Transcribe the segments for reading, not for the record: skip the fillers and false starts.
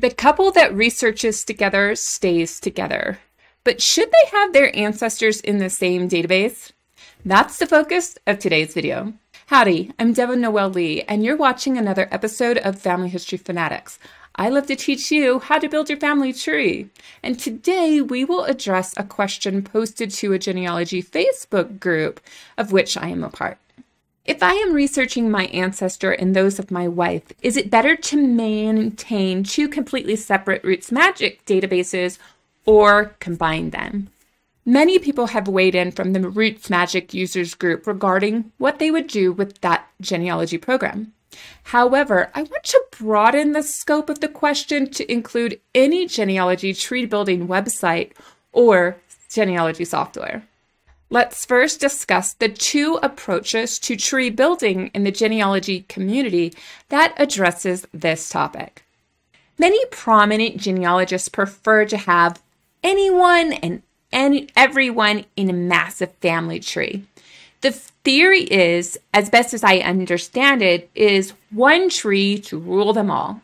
The couple that researches together stays together. But should they have their ancestors in the same database? That's the focus of today's video. Howdy, I'm Devon Noel Lee, and you're watching another episode of Family History Fanatics. I love to teach you how to build your family tree. And today we will address a question posted to a genealogy Facebook group of which I am a part. If I am researching my ancestor and those of my wife, is it better to maintain two completely separate RootsMagic databases or combine them? Many people have weighed in from the RootsMagic users group regarding what they would do with that genealogy program. However, I want to broaden the scope of the question to include any genealogy tree building website or genealogy software. Let's first discuss the two approaches to tree building in the genealogy community that addresses this topic. Many prominent genealogists prefer to have anyone and everyone in a massive family tree. The theory is, as best as I understand it, is one tree to rule them all.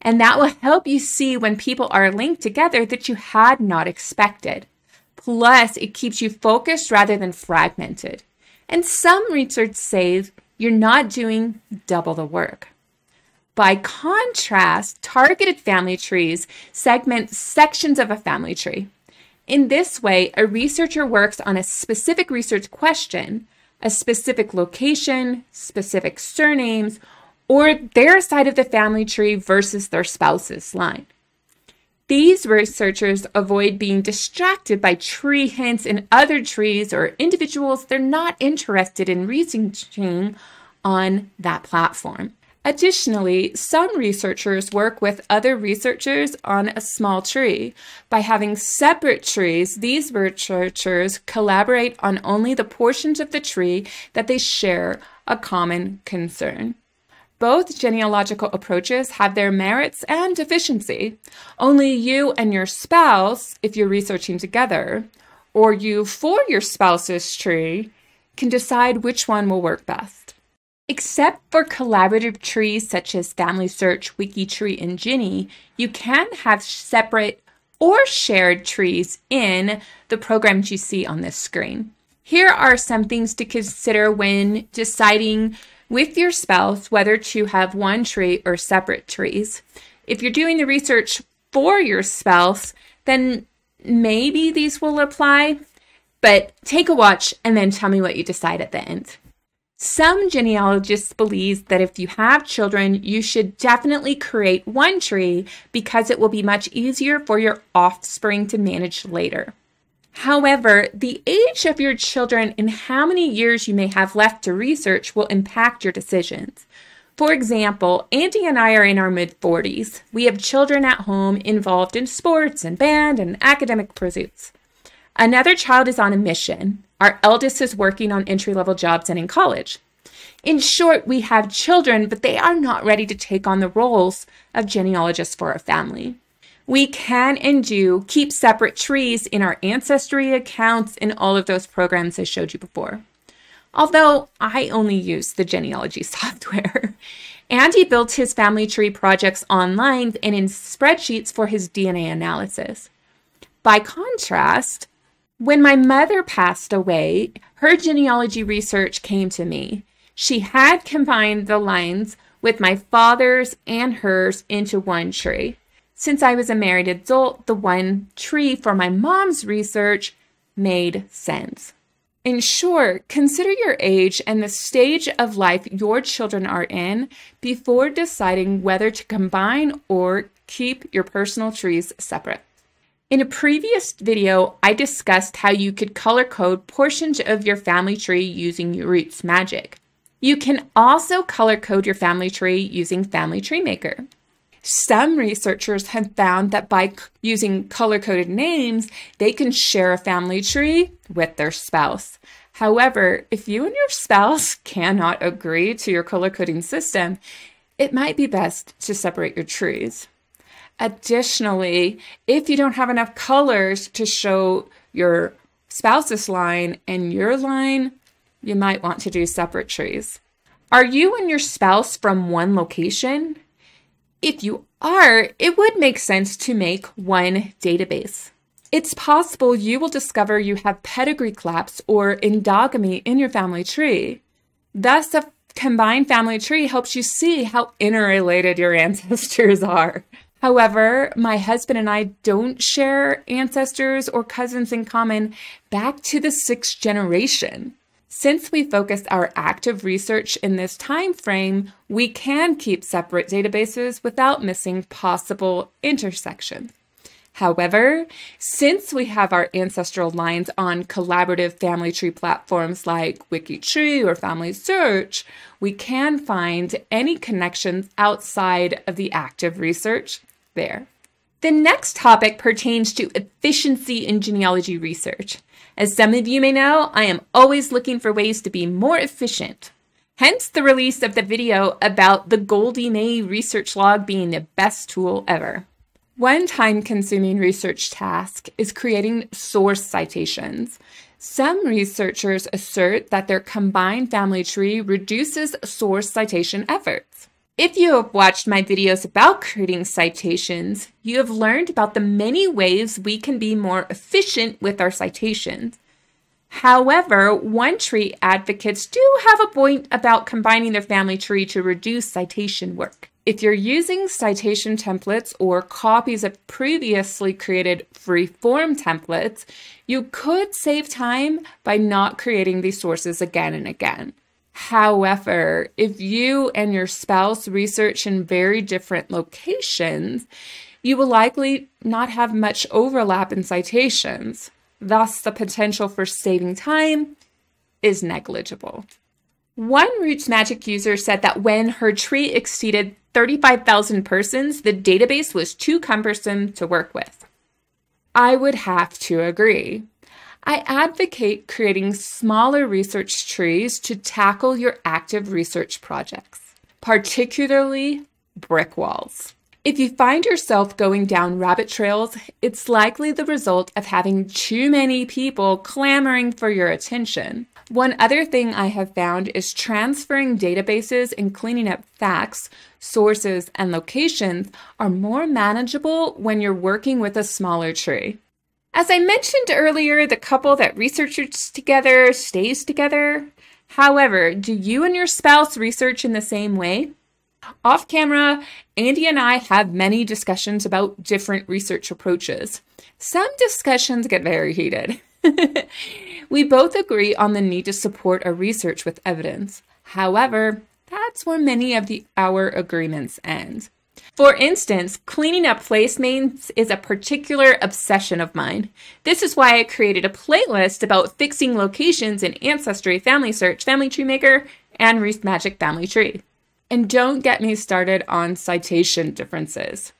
And that will help you see when people are linked together that you had not expected. Plus, it keeps you focused rather than fragmented. And some research says you're not doing double the work. By contrast, targeted family trees segment sections of a family tree. In this way, a researcher works on a specific research question, a specific location, specific surnames, or their side of the family tree versus their spouse's line. These researchers avoid being distracted by tree hints in other trees or individuals they're not interested in researching on that platform. Additionally, some researchers work with other researchers on a small tree. By having separate trees, these researchers collaborate on only the portions of the tree that they share a common concern. Both genealogical approaches have their merits and deficiency. Only you and your spouse, if you're researching together, or you for your spouse's tree, can decide which one will work best. Except for collaborative trees such as FamilySearch, WikiTree, and Geni, you can have separate or shared trees in the programs you see on this screen. Here are some things to consider when deciding with your spouse whether to have one tree or separate trees. If you're doing the research for your spouse, then maybe these will apply, but take a watch and then tell me what you decide at the end. Some genealogists believe that if you have children, you should definitely create one tree because it will be much easier for your offspring to manage later. However, the age of your children and how many years you may have left to research will impact your decisions. For example, Andy and I are in our mid-40s. We have children at home involved in sports and band and academic pursuits. Another child is on a mission. Our eldest is working on entry-level jobs and in college. In short, we have children, but they are not ready to take on the roles of genealogists for a family. We can and do keep separate trees in our Ancestry accounts in all of those programs I showed you before. Although I only use the genealogy software. Andy built his family tree projects online and in spreadsheets for his DNA analysis. By contrast, when my mother passed away, her genealogy research came to me. She had combined the lines with my father's and hers into one tree. Since I was a married adult, the one tree for my mom's research made sense. In short, consider your age and the stage of life your children are in before deciding whether to combine or keep your personal trees separate. In a previous video, I discussed how you could color code portions of your family tree using RootsMagic. You can also color code your family tree using Family Tree Maker. Some researchers have found that by using color-coded names, they can share a family tree with their spouse. However, if you and your spouse cannot agree to your color-coding system, it might be best to separate your trees. Additionally, if you don't have enough colors to show your spouse's line and your line, you might want to do separate trees. Are you and your spouse from one location? If you are, it would make sense to make one database. It's possible you will discover you have pedigree collapse or endogamy in your family tree. Thus, a combined family tree helps you see how interrelated your ancestors are. However, my husband and I don't share ancestors or cousins in common back to the 6th generation. Since we focus our active research in this time frame, we can keep separate databases without missing possible intersections. However, since we have our ancestral lines on collaborative family tree platforms like WikiTree or FamilySearch, we can find any connections outside of the active research there. The next topic pertains to efficiency in genealogy research. As some of you may know, I am always looking for ways to be more efficient. Hence the release of the video about the Goldie May research log being the best tool ever. One time-consuming research task is creating source citations. Some researchers assert that their combined family tree reduces source citation efforts. If you have watched my videos about creating citations, you have learned about the many ways we can be more efficient with our citations. However, one tree advocates do have a point about combining their family tree to reduce citation work. If you're using citation templates or copies of previously created free-form templates, you could save time by not creating these sources again and again. However, if you and your spouse research in very different locations, you will likely not have much overlap in citations. Thus, the potential for saving time is negligible. One RootsMagic user said that when her tree exceeded 35,000 persons, the database was too cumbersome to work with. I would have to agree. I advocate creating smaller research trees to tackle your active research projects, particularly brick walls. If you find yourself going down rabbit trails, it's likely the result of having too many people clamoring for your attention. One other thing I have found is transferring databases and cleaning up facts, sources, and locations are more manageable when you're working with a smaller tree. As I mentioned earlier, the couple that researches together stays together. However, do you and your spouse research in the same way? Off camera, Andy and I have many discussions about different research approaches. Some discussions get very heated. We both agree on the need to support our research with evidence. However, that's where many of our agreements end. For instance, cleaning up place names is a particular obsession of mine. This is why I created a playlist about fixing locations in Ancestry, Family Search, Family Tree Maker, and RootsMagic Family Tree. And don't get me started on citation differences.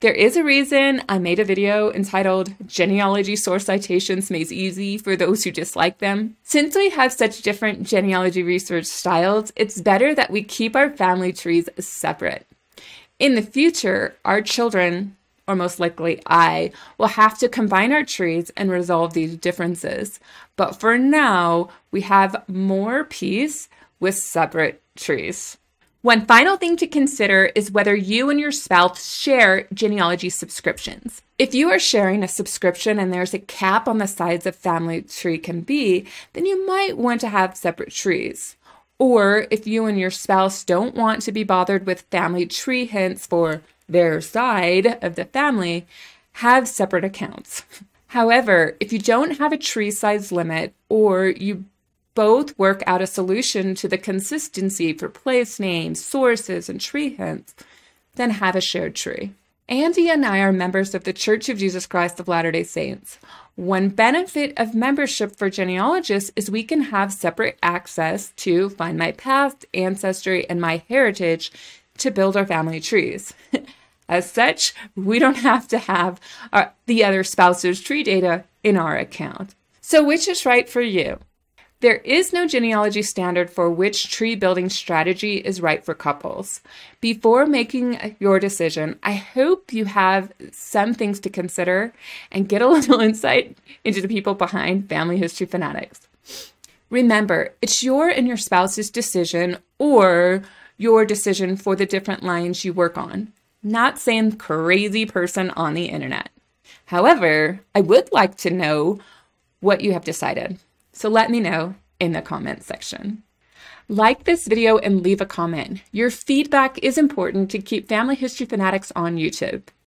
There is a reason I made a video entitled Genealogy Source Citations Made Easy for Those Who Dislike Them. Since we have such different genealogy research styles, it's better that we keep our family trees separate. In the future, our children, or most likely I, will have to combine our trees and resolve these differences. But for now, we have more peace with separate trees. One final thing to consider is whether you and your spouse share genealogy subscriptions. If you are sharing a subscription and there's a cap on the size a family tree can be, then you might want to have separate trees. Or if you and your spouse don't want to be bothered with family tree hints for their side of the family, have separate accounts. However, if you don't have a tree size limit or you both work out a solution to the consistency for place names, sources, and tree hints, then have a shared tree. Andy and I are members of the Church of Jesus Christ of Latter-day Saints. One benefit of membership for genealogists is we can have separate access to Find My Past, Ancestry, and My Heritage to build our family trees. As such, we don't have to have the other spouse's tree data in our account. So which is right for you? There is no genealogy standard for which tree building strategy is right for couples. Before making your decision, I hope you have some things to consider and get a little insight into the people behind Family History Fanatics. Remember, it's your and your spouse's decision or your decision for the different lines you work on. Not some crazy person on the internet. However, I would like to know what you have decided. So let me know in the comments section. Like this video and leave a comment. Your feedback is important to keep Family History Fanatics on YouTube.